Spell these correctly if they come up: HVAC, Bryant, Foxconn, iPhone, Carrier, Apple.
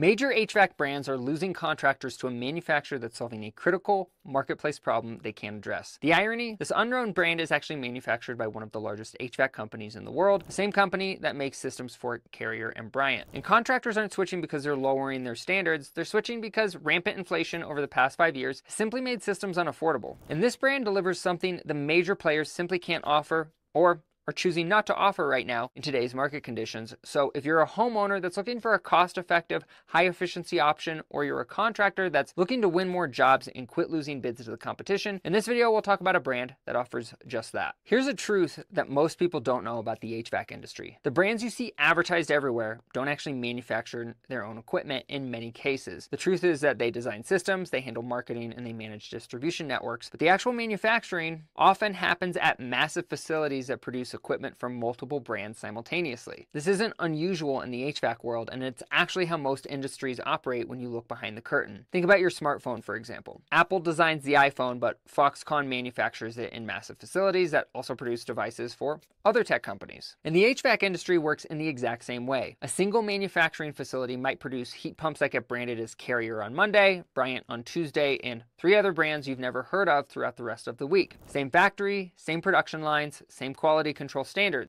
Major HVAC brands are losing contractors to a manufacturer that's solving a critical marketplace problem they can't address. The irony, this unknown brand is actually manufactured by one of the largest HVAC companies in the world, the same company that makes systems for Carrier and Bryant. And contractors aren't switching because they're lowering their standards, they're switching because rampant inflation over the past 5 years has simply made systems unaffordable. And this brand delivers something the major players simply can't offer or are choosing not to offer right now in today's market conditions. So if you're a homeowner that's looking for a cost-effective, high-efficiency option, or you're a contractor that's looking to win more jobs and quit losing bids to the competition, in this video we'll talk about a brand that offers just that. Here's a truth that most people don't know about the HVAC industry. The brands you see advertised everywhere don't actually manufacture their own equipment in many cases. The truth is that they design systems, they handle marketing, and they manage distribution networks, but the actual manufacturing often happens at massive facilities that produce equipment from multiple brands simultaneously. This isn't unusual in the HVAC world, and it's actually how most industries operate when you look behind the curtain. Think about your smartphone, for example. Apple designs the iPhone, but Foxconn manufactures it in massive facilities that also produce devices for other tech companies. And the HVAC industry works in the exact same way. A single manufacturing facility might produce heat pumps that get branded as Carrier on Monday, Bryant on Tuesday, and 3 other brands you've never heard of throughout the rest of the week. Same factory, same production lines, same quality control standards.